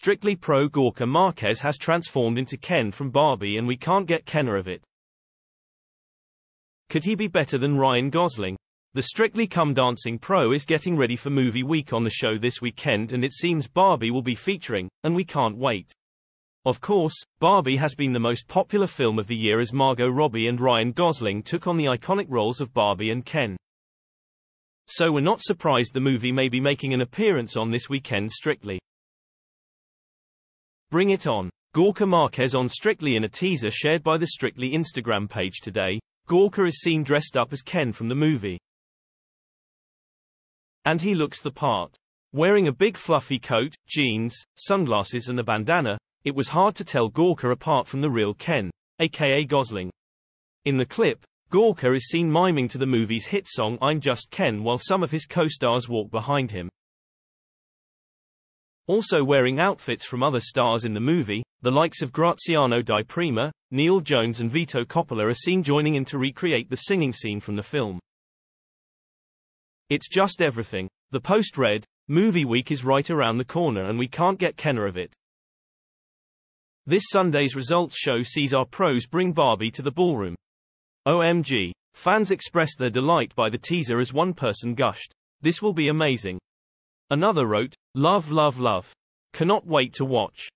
Strictly pro Gorka Marquez has transformed into Ken from Barbie, and we can't get Kenner of it. Could he be better than Ryan Gosling? The Strictly Come Dancing pro is getting ready for movie week on the show this weekend, and it seems Barbie will be featuring, and we can't wait. Of course, Barbie has been the most popular film of the year as Margot Robbie and Ryan Gosling took on the iconic roles of Barbie and Ken. So we're not surprised the movie may be making an appearance on this weekend's Strictly. Bring it on. Gorka Marquez on Strictly. In a teaser shared by the Strictly Instagram page today, Gorka is seen dressed up as Ken from the movie. And he looks the part. Wearing a big fluffy coat, jeans, sunglasses and a bandana, it was hard to tell Gorka apart from the real Ken, aka Gosling. In the clip, Gorka is seen miming to the movie's hit song I'm Just Ken while some of his co-stars walk behind him. Also wearing outfits from other stars in the movie, the likes of Graziano Di Prima, Neil Jones and Vito Coppola are seen joining in to recreate the singing scene from the film. It's just everything. The post read, "Movie week is right around the corner and we can't get Kenner of it." This Sunday's results show sees our pros bring Barbie to the ballroom. OMG. Fans expressed their delight by the teaser as one person gushed, "This will be amazing." Another wrote, "Love, love, love. Cannot wait to watch."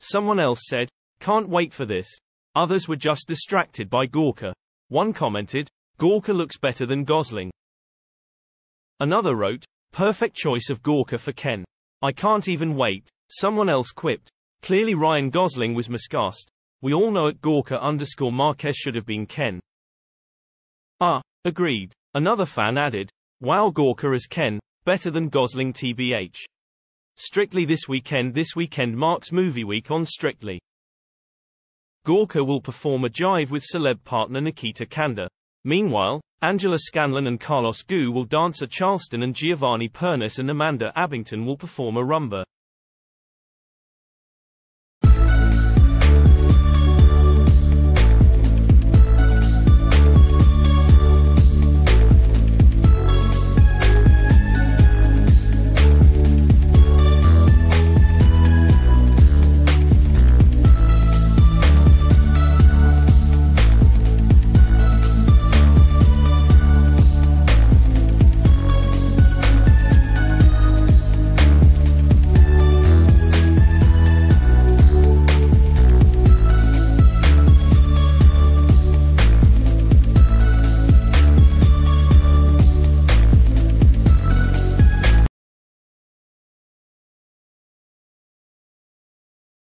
Someone else said, "Can't wait for this." Others were just distracted by Gorka. One commented, "Gorka looks better than Gosling." Another wrote, "Perfect choice of Gorka for Ken. I can't even wait." Someone else quipped, "Clearly Ryan Gosling was miscast. We all know it. Gorka_Marquez should have been Ken." Agreed. Another fan added, "Wow, Gorka as Ken, better than Gosling TBH." Strictly this weekend. This weekend marks movie week on Strictly. Gorka will perform a jive with celeb partner Nikita Kanda. Meanwhile, Angela Scanlon and Carlos Gu will dance a Charleston, and Giovanni Pernice and Amanda Abington will perform a rumba.